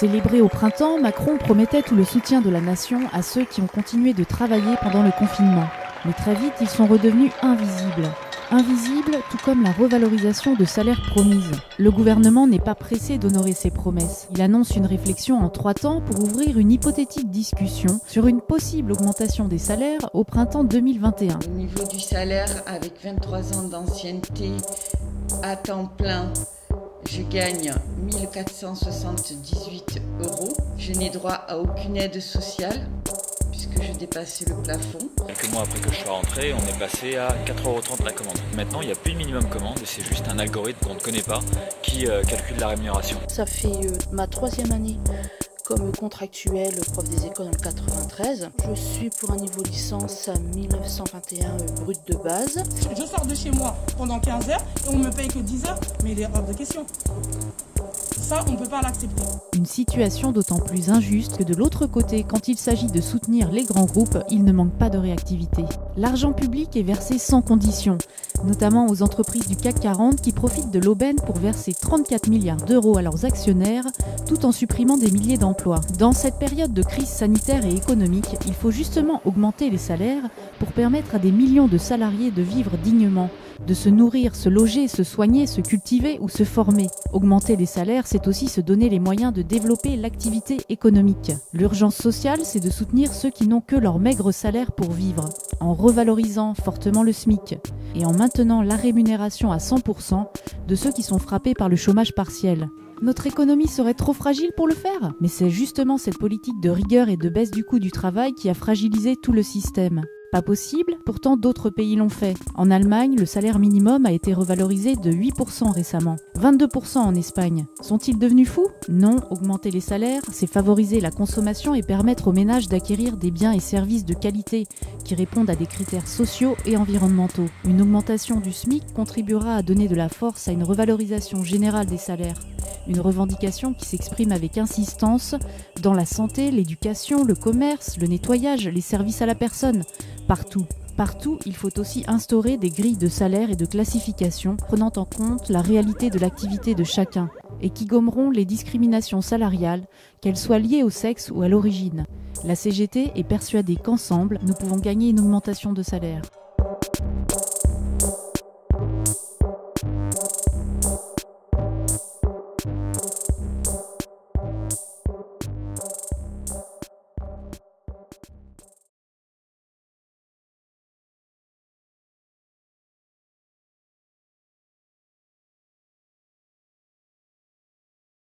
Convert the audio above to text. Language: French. Célébré au printemps, Macron promettait tout le soutien de la nation à ceux qui ont continué de travailler pendant le confinement. Mais très vite, ils sont redevenus invisibles. Invisibles, tout comme la revalorisation de salaires promise. Le gouvernement n'est pas pressé d'honorer ses promesses. Il annonce une réflexion en 3 temps pour ouvrir une hypothétique discussion sur une possible augmentation des salaires au printemps 2021. Au niveau du salaire, avec 23 ans d'ancienneté à temps plein, je gagne 1478 €. Je n'ai droit à aucune aide sociale, puisque je dépassais le plafond. Quelques mois après que je sois rentré, on est passé à 4,30 € la commande. Maintenant, il n'y a plus de minimum commande, et c'est juste un algorithme qu'on ne connaît pas qui calcule la rémunération. Ça fait ma 3e année comme contractuelle, prof des écoles dans le 93. Je suis pour un niveau licence à 1921 brut de base. Je sors de chez moi pendant 15 heures et on ne me paye que 10 heures, mais il est hors de question. Ça, on ne peut pas l'accepter. Une situation d'autant plus injuste que de l'autre côté, quand il s'agit de soutenir les grands groupes, il ne manque pas de réactivité. L'argent public est versé sans condition, notamment aux entreprises du CAC 40 qui profitent de l'aubaine pour verser 34 milliards € à leurs actionnaires, tout en supprimant des milliers d'emplois. Dans cette période de crise sanitaire et économique, il faut justement augmenter les salaires pour permettre à des millions de salariés de vivre dignement, de se nourrir, se loger, se soigner, se cultiver ou se former. Augmenter les salaires, c'est aussi se donner les moyens de développer l'activité économique. L'urgence sociale, c'est de soutenir ceux qui n'ont que leur maigre salaire pour vivre, en revalorisant fortement le SMIC et en maintenant la rémunération à 100% de ceux qui sont frappés par le chômage partiel. Notre économie serait trop fragile pour le faire? Mais c'est justement cette politique de rigueur et de baisse du coût du travail qui a fragilisé tout le système. Pas possible, pourtant d'autres pays l'ont fait. En Allemagne, le salaire minimum a été revalorisé de 8% récemment, 22% en Espagne. Sont-ils devenus fous? Non, augmenter les salaires, c'est favoriser la consommation et permettre aux ménages d'acquérir des biens et services de qualité qui répondent à des critères sociaux et environnementaux. Une augmentation du SMIC contribuera à donner de la force à une revalorisation générale des salaires. Une revendication qui s'exprime avec insistance dans la santé, l'éducation, le commerce, le nettoyage, les services à la personne. Partout, il faut aussi instaurer des grilles de salaire et de classification prenant en compte la réalité de l'activité de chacun et qui gommeront les discriminations salariales, qu'elles soient liées au sexe ou à l'origine. La CGT est persuadée qu'ensemble, nous pouvons gagner une augmentation de salaire.